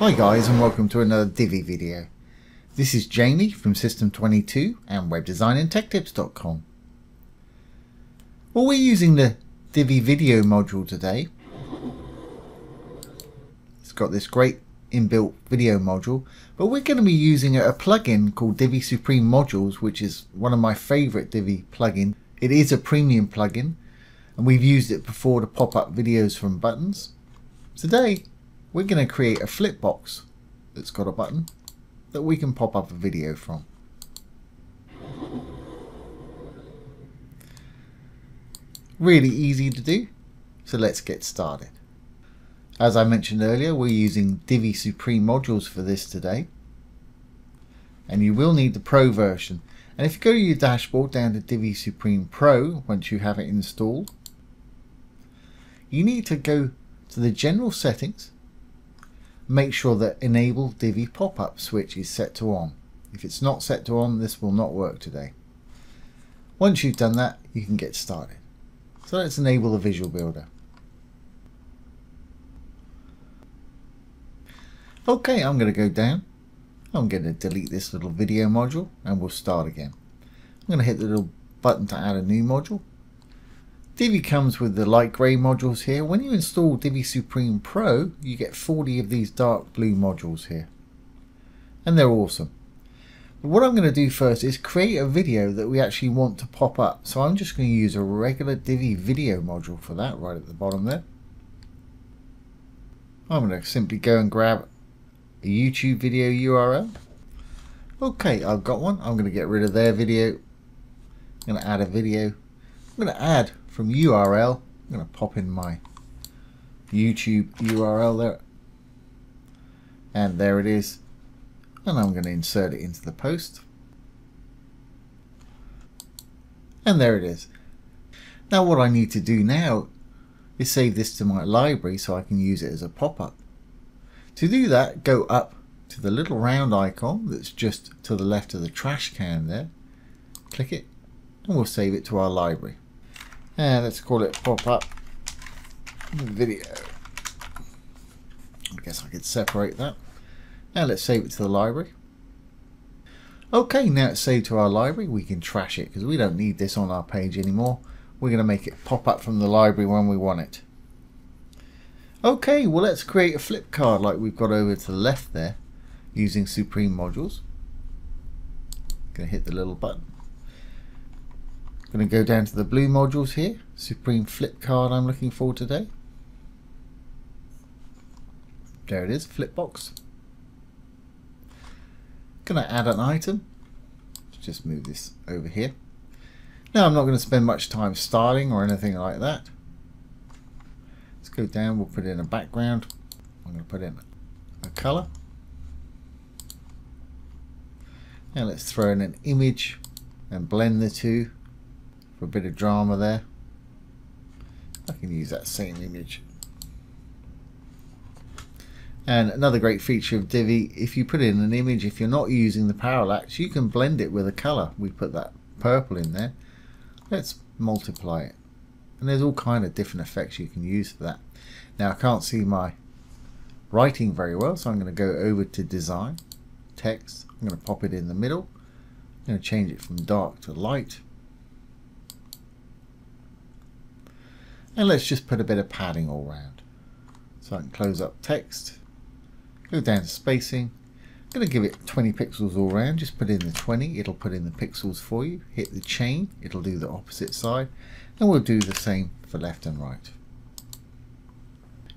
Hi guys, and welcome to another Divi video. This is Jamie from System 22 and webdesignandtechtips.com. Well, we're using the Divi video module today. It's got this great inbuilt video module, but we're going to be using a plugin called Divi Supreme Modules, which is one of my favorite Divi plugins. It is a premium plugin, and we've used it before to pop up videos from buttons. Today, we're going to create a flip box that's got a button that we can pop up a video from. Really easy to do, so let's get started. As I mentioned earlier, we're using Divi Supreme modules for this today, and you will need the Pro version. And if you go to your dashboard down to Divi Supreme Pro, once you have it installed, you need to go to the general settings. Make sure that Enable Divi pop-up switch is set to on. If it's not set to on, this will not work today. Once you've done that, you can get started. So let's enable the Visual Builder. Okay, I'm going to go down. I'm going to delete this little video module and we'll start again. I'm going to hit the little button to add a new module. Divi comes with the light grey modules here. When you install Divi Supreme Pro, you get 40 of these dark blue modules here. And they're awesome. But what I'm going to do first is create a video that we actually want to pop up. So I'm just going to use a regular Divi video module for that right at the bottom there. I'm going to simply go and grab a YouTube video URL. Okay, I've got one. I'm going to get rid of their video. I'm going to add a video. I'm going to add from URL. I'm going to pop in my YouTube URL there, and there it is, and I'm going to insert it into the post, and there it is. Now what I need to do now is save this to my library so I can use it as a pop-up. To do that, go up to the little round icon that's just to the left of the trash can there, click it, and we'll save it to our library. And let's call it pop-up video. I guess I could separate that. Now let's save it to the library. Okay, now it's saved to our library. We can trash it because we don't need this on our page anymore. We're going to make it pop up from the library when we want it. Okay, well let's create a flip card like we've got over to the left there using Supreme modules. Going to hit the little button. I'm going to go down to the blue modules here, Supreme Flip Card I'm looking for today. There it is, flip box. Going to add an item. Let's just move this over here. Now I'm not going to spend much time styling or anything like that. Let's go down, we'll put in a background. I'm going to put in a colour. Now let's throw in an image and blend the two. For a bit of drama there. I can use that same image. And another great feature of Divi, if you put in an image, if you're not using the parallax, you can blend it with a color. We put that purple in there. Let's multiply it. And there's all kind of different effects you can use for that. Now I can't see my writing very well, so I'm going to go over to Design, Text. I'm going to pop it in the middle. I'm going to change it from dark to light. And let's just put a bit of padding all around. So I can close up text, go down to spacing. I'm going to give it 20 pixels all around. Just put in the 20, it'll put in the pixels for you. Hit the chain, it'll do the opposite side. And we'll do the same for left and right.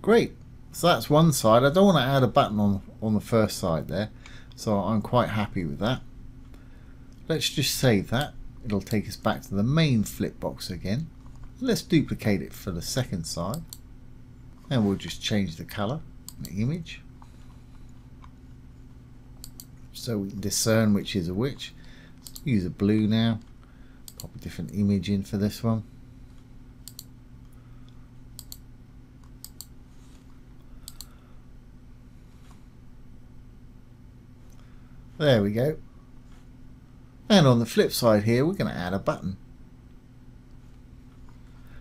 Great, so that's one side. I don't want to add a button on the first side there. So I'm quite happy with that. Let's just save that. It'll take us back to the main flip box again. Let's duplicate it for the second side, and we'll just change the color in the image so we can discern which is a which. Let's use a blue now, pop a different image in for this one. There we go. And on the flip side here, we're going to add a button.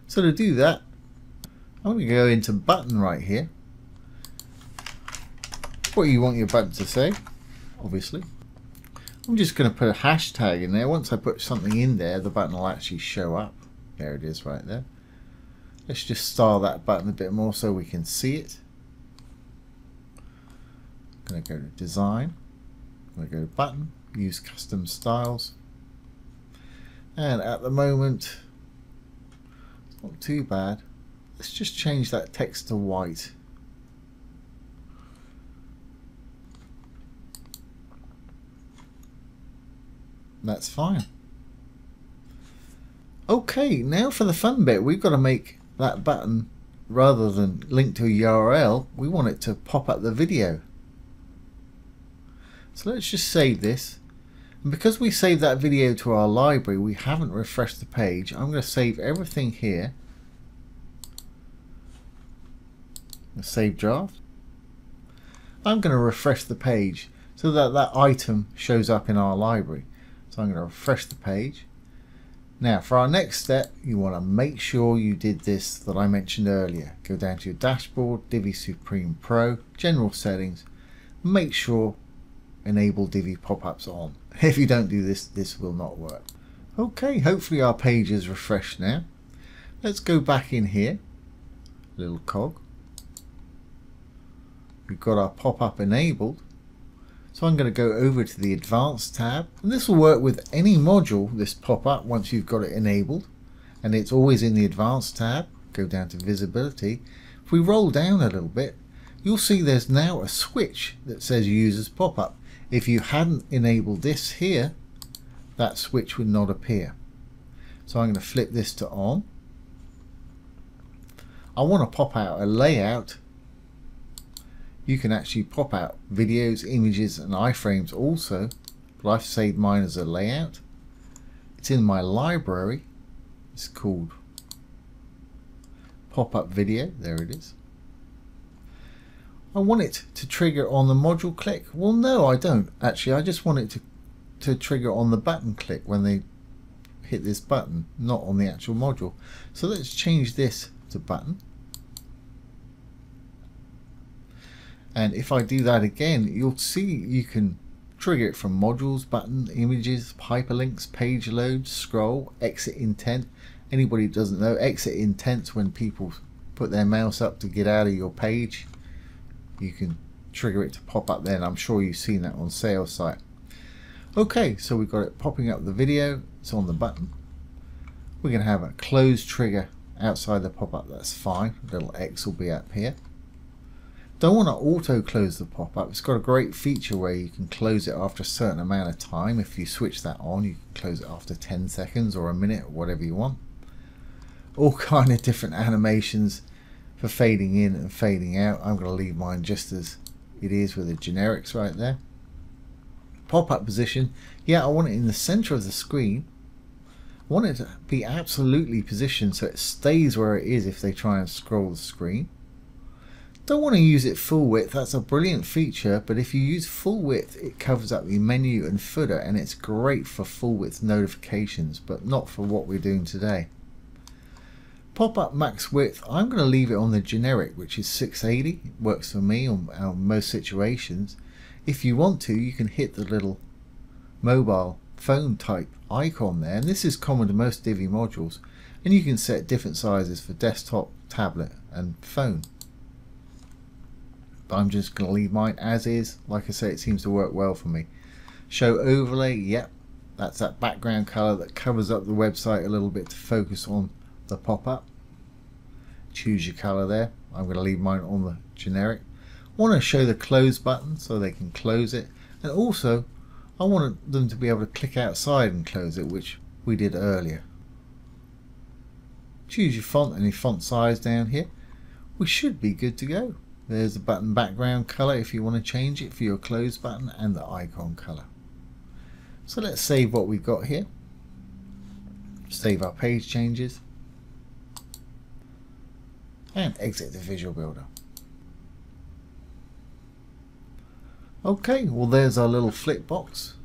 So to do that, I'm going to go into button right here. what you want your button to say, obviously. I'm just going to put a hashtag in there. Once I put something in there, the button will actually show up. There it is right there. Let's just style that button a bit more so we can see it. I'm going to go to design. I'm going to go to button, use custom styles. And at the moment, it's not too bad. Let's just change that text to white. That's fine. Okay, now for the fun bit. We've got to make that button, rather than link to a URL, we want it to pop up the video. So let's just save this. And because we saved that video to our library, we haven't refreshed the page. I'm going to save everything here. Save draft. I'm going to refresh the page so that that item shows up in our library. So I'm going to refresh the page. Now for our next step, you want to make sure you did this that I mentioned earlier. Go down to your dashboard, Divi Supreme Pro, general settings, make sure enable Divi pop-ups on. If you don't do this, this will not work. Okay, hopefully our page is refreshed now. Let's go back in here, little cog. We've got our pop-up enabled. So I'm going to go over to the advanced tab, and this will work with any module, this pop-up, once you've got it enabled, and it's always in the advanced tab. Go down to visibility. If we roll down a little bit, you'll see there's now a switch that says users pop-up. If you hadn't enabled this here, that switch would not appear. So I'm going to flip this to on. I want to pop out a layout. You can actually pop out videos, images and iframes also, but I've saved mine as a layout. It's in my library. It's called pop-up video. There it is. I want it to trigger on the module click. Well, no, I don't. Actually, I just want it to trigger on the button click when they hit this button, not on the actual module. So let's change this to button. And if I do that again, you'll see you can trigger it from modules, button, images, hyperlinks, page load, scroll, exit intent. Anybody who doesn't know, exit intent's when people put their mouse up to get out of your page. You can trigger it to pop up then. I'm sure you've seen that on sales site. Okay, so we've got it popping up the video. It's on the button. We're going to have a close trigger outside the pop-up. That's fine. A little X will be up here. Don't want to auto close the pop-up. It's got a great feature where you can close it after a certain amount of time. If you switch that on, you can close it after 10 seconds or a minute, whatever you want. All kind of different animations for fading in and fading out. I'm going to leave mine just as it is with the generics right there. Pop-up position. Yeah, I want it in the center of the screen. I want it to be absolutely positioned so it stays where it is if they try and scroll the screen. Don't want to use it full width. That's a brilliant feature, but if you use full width, it covers up your menu and footer, and it's great for full width notifications, but not for what we're doing today. Pop-up max width, I'm going to leave it on the generic, which is 680. It works for me on most situations. If you want to, you can hit the little mobile phone type icon there, and this is common to most Divi modules, and you can set different sizes for desktop, tablet and phone. But I'm just going to leave mine as is. Like I say, it seems to work well for me. Show overlay, yep, that's that background color that covers up the website a little bit to focus on the pop-up. Choose your color there. I'm going to leave mine on the generic. I want to show the close button so they can close it, and also I want them to be able to click outside and close it, which we did earlier. Choose your font and your font size down here. We should be good to go. There's the button background color if you want to change it for your close button, and the icon color. So let's save what we've got here. Save our page changes. And exit the visual builder. Okay, well there's our little flip box.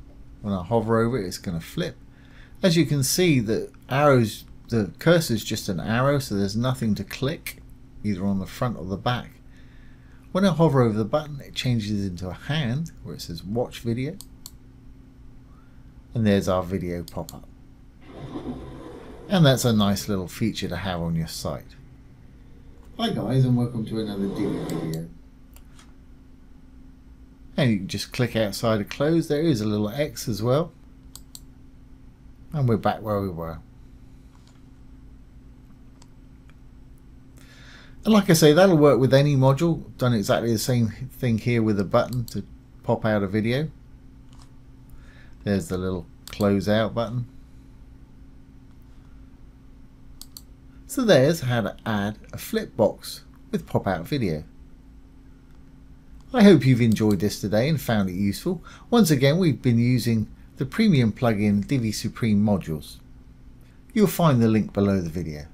When I hover over it, it's going to flip. As you can see, the cursor is just an arrow, so there's nothing to click either on the front or the back. When I hover over the button, it changes into a hand where it says watch video, and there's our video pop-up. And that's a nice little feature to have on your site. Hi guys, and welcome to another Divi video. And you can just click outside of close. There is a little X as well. And we're back where we were. And like I say, that'll work with any module. Done exactly the same thing here with a button to pop out a video. There's the little close out button. So there's how to add a flip box with pop-out video. I hope you've enjoyed this today and found it useful. Once again, we've been using the premium plugin Divi Supreme Modules. You'll find the link below the video.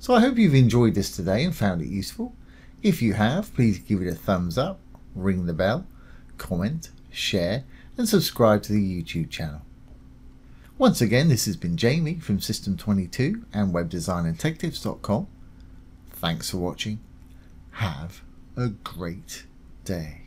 So I hope you've enjoyed this today and found it useful. If you have, please give it a thumbs up, ring the bell, comment, share, and subscribe to the YouTube channel. Once again, this has been Jamie from System 22 and webdesignandtechtips.com. Thanks for watching. Have a great day.